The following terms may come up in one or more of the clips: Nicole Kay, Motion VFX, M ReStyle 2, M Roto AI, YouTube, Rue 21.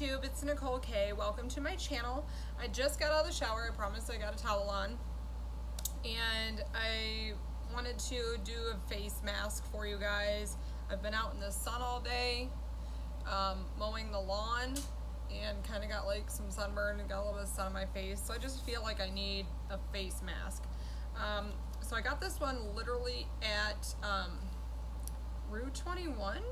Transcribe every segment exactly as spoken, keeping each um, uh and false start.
YouTube, it's Nicole Kay. Welcome to my channel. I just got out of the shower, I promise I got a towel on, and I wanted to do a face mask for you guys. I've been out in the sun all day, um, mowing the lawn, and kind of got like some sunburn and got a little bit of sun on my face, so I just feel like I need a face mask. Um, so I got this one literally at um, Rue twenty-one.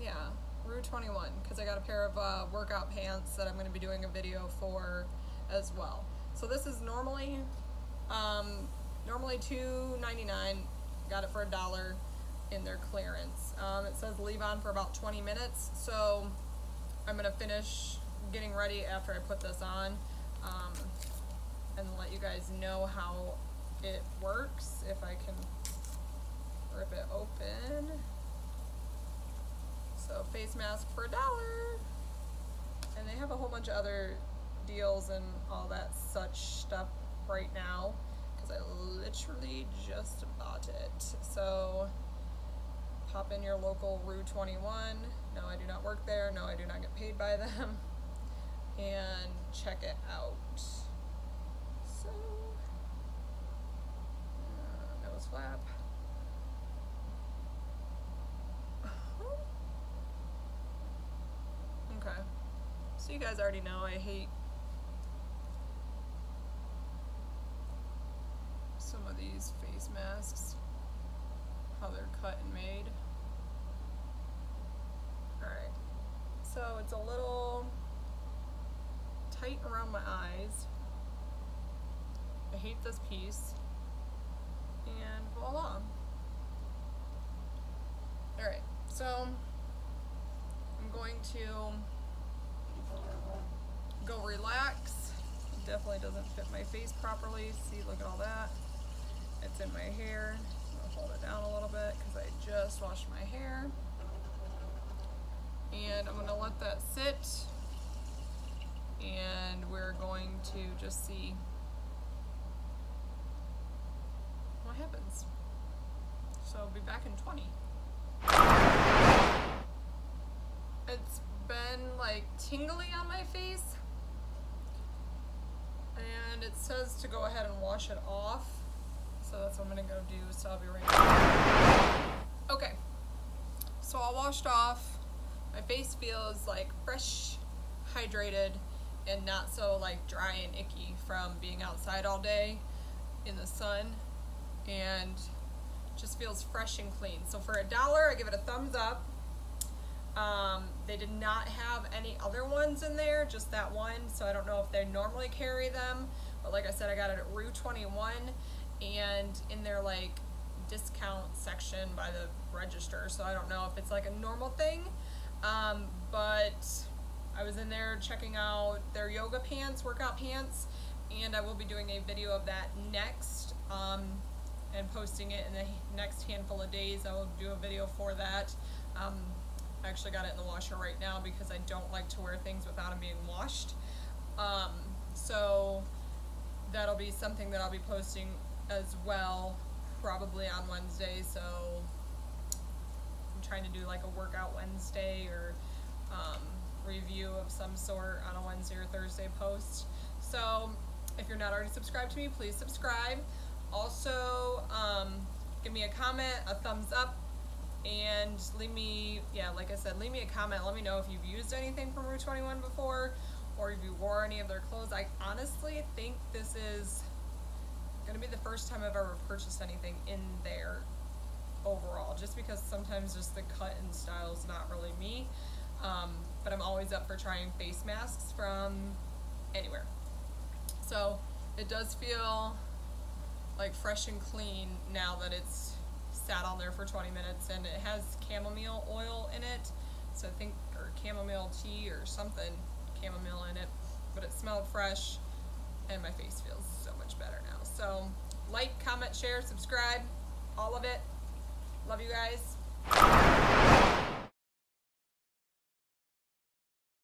Yeah, Rue twenty-one, because I got a pair of uh, workout pants that I'm going to be doing a video for as well. So this is normally um, normally two ninety-nine. Got it for a dollar in their clearance. Um, it says leave on for about twenty minutes, so I'm going to finish getting ready after I put this on um, and let you guys know how it works, if I can rip it open. So face mask for a dollar, and they have a whole bunch of other deals and all that such stuff right now because I literally just bought it. So pop in your local Rue twenty-one. No, I do not work there. No, I do not get paid by them. And check it out. So uh, nose flap. Okay, so you guys already know I hate some of these face masks, how they're cut and made. Alright, so it's a little tight around my eyes. I hate this piece, and voila. Alright, so I'm going to go relax. It definitely doesn't fit my face properly. See, look at all that. It's in my hair. I'm gonna hold it down a little bit because I just washed my hair. And I'm gonna let that sit. And we're going to just see what happens. So I'll be back in twenty. It's been like tingly on my face, and it says to go ahead and wash it off, so that's what I'm gonna go do. So I'll be right back. Okay, so I washed off. My face feels like fresh, hydrated, and not so like dry and icky from being outside all day in the sun, and just feels fresh and clean. So for a dollar, I give it a thumbs up. Um, they did not have any other ones in there, just that one, so I don't know if they normally carry them, but like I said, I got it at Rue twenty-one, and in their like discount section by the register, so I don't know if it's like a normal thing, um, but I was in there checking out their yoga pants, workout pants, and I will be doing a video of that next, um, and posting it in the next handful of days. I will do a video for that. um, I actually got it in the washer right now because I don't like to wear things without them being washed. Um, so that'll be something that I'll be posting as well, probably on Wednesday. So I'm trying to do like a workout Wednesday or um, review of some sort on a Wednesday or Thursday post. So if you're not already subscribed to me, please subscribe. Also, um, give me a comment, a thumbs up, and leave me, yeah, like I said, leave me a comment. Let me know if you've used anything from Rue twenty-one before, or if you wore any of their clothes. I honestly think this is gonna be the first time I've ever purchased anything in there overall, just because sometimes just the cut and style is not really me, um, but I'm always up for trying face masks from anywhere. So it does feel like fresh and clean now that it's sat on there for twenty minutes, and it has chamomile oil in it, so I think, or chamomile tea or something, chamomile in it, but it smelled fresh, and my face feels so much better now. So like, comment, share, subscribe, all of it. Love you guys.